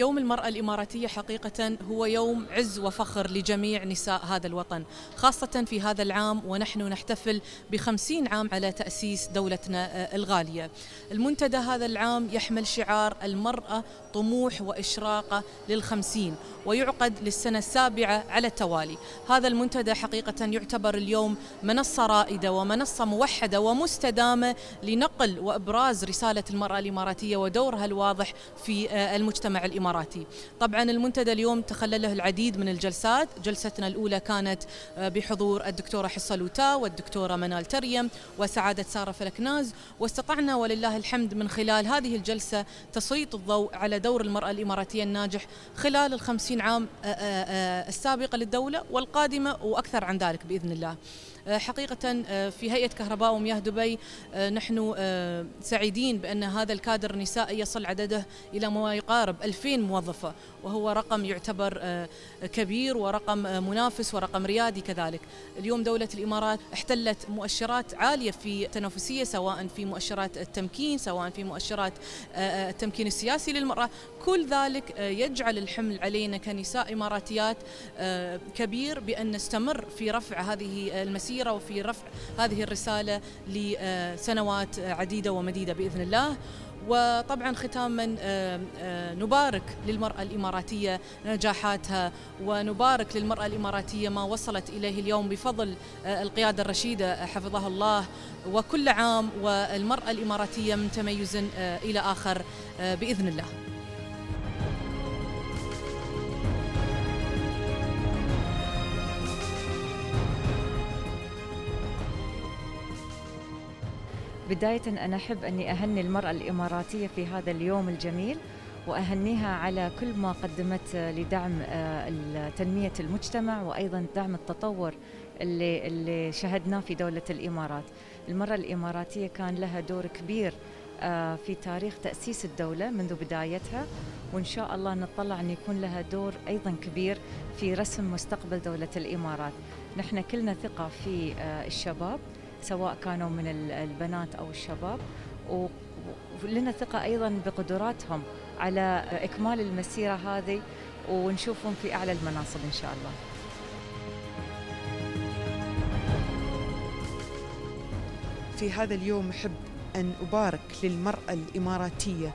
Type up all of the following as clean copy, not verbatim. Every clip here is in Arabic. يوم المرأة الإماراتية حقيقة هو يوم عز وفخر لجميع نساء هذا الوطن، خاصة في هذا العام ونحن نحتفل ب50 عام على تأسيس دولتنا الغالية. المنتدى هذا العام يحمل شعار المرأة طموح وإشراقة لل50 ويعقد للسنة السابعة على التوالي. هذا المنتدى حقيقة يعتبر اليوم منصة رائدة ومنصة موحدة ومستدامة لنقل وإبراز رسالة المرأة الإماراتية ودورها الواضح في المجتمع الإماراتي. طبعا المنتدى اليوم تخلله العديد من الجلسات، جلستنا الأولى كانت بحضور الدكتورة حصه لوتا والدكتورة منال تريم وسعادة سارة فلكناز، واستطعنا ولله الحمد من خلال هذه الجلسة تسليط الضوء على دور المرأة الإماراتية الناجح خلال ال50 عام السابقة للدولة والقادمة وأكثر عن ذلك بإذن الله. حقيقة في هيئة كهرباء ومياه دبي نحن سعيدين بأن هذا الكادر النسائي يصل عدده إلى ما يقارب 2000 موظفة، وهو رقم يعتبر كبير ورقم منافس ورقم ريادي كذلك. اليوم دولة الإمارات احتلت مؤشرات عالية في التنافسية، سواء في مؤشرات التمكين، سواء في مؤشرات التمكين السياسي للمرأة. كل ذلك يجعل الحمل علينا كنساء إماراتيات كبير بأن نستمر في رفع هذه المسيرة وفي رفع هذه الرسالة لسنوات عديدة ومديدة بإذن الله. وطبعا ختاما نبارك للمرأة الإماراتية نجاحاتها، ونبارك للمرأة الإماراتية ما وصلت إليه اليوم بفضل القيادة الرشيدة حفظها الله. وكل عام والمرأة الإماراتية من تميز إلى آخر بإذن الله. بداية أنا أحب أني أهني المرأة الإماراتية في هذا اليوم الجميل، وأهنيها على كل ما قدمت لدعم تنمية المجتمع وأيضا دعم التطور اللي شهدناه في دولة الإمارات. المرأة الإماراتية كان لها دور كبير في تاريخ تأسيس الدولة منذ بدايتها، وإن شاء الله نتطلع أن يكون لها دور أيضا كبير في رسم مستقبل دولة الإمارات. نحن كلنا ثقة في الشباب، سواء كانوا من البنات أو الشباب، ولنا ثقة أيضا بقدراتهم على إكمال المسيرة هذه، ونشوفهم في أعلى المناصب إن شاء الله. في هذا اليوم أحب أن أبارك للمرأة الإماراتية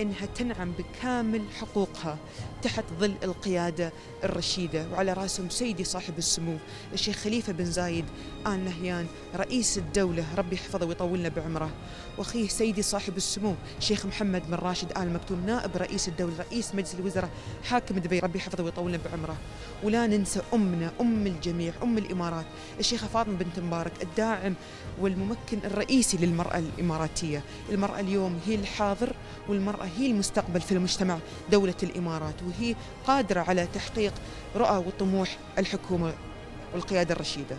إنها تنعم بكامل حقوقها تحت ظل القيادة الرشيدة، وعلى رأسهم سيدي صاحب السمو الشيخ خليفة بن زايد آل نهيان رئيس الدولة، ربي يحفظه ويطولنا بعمره، وأخيه سيدي صاحب السمو الشيخ محمد بن راشد آل مكتوم نائب رئيس الدولة رئيس مجلس الوزراء حاكم دبي، ربي يحفظه ويطولنا بعمره. ولا ننسى أمنا أم الجميع أم الإمارات الشيخة فاطمة بنت مبارك الداعم والممكن الرئيسي للمرأة الإماراتية. المرأة اليوم هي الحاضر والمرأة هي المستقبل في المجتمع دولة الإمارات، وهي قادرة على تحقيق رؤى وطموح الحكومة والقيادة الرشيدة.